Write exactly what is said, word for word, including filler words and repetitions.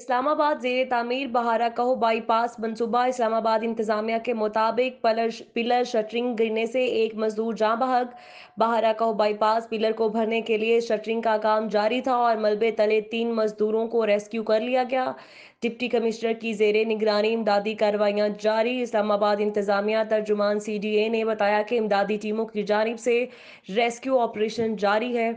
इस्लामाबाद ज़ेरे तामीर बहारा कहो बाईपास मनसूबा। इस्लामाबाद इंतजामिया के मुताबिक पिलर पिलर शटरिंग गिरने से एक मजदूर जाँ बहक। बहारा कहो बाईपास पिलर को भरने के लिए शटरिंग का काम जारी था और मलबे तले तीन मजदूरों को रेस्क्यू कर लिया गया। डिप्टी कमिश्नर की ज़ेरे निगरानी इमदादी कार्रवाइयाँ जारी। इस्लामाबाद इंतजामिया तर्जुमान सी डी ए ने बताया कि इमदादी टीमों की जानिब से रेस्क्यू ऑपरेशन जारी है।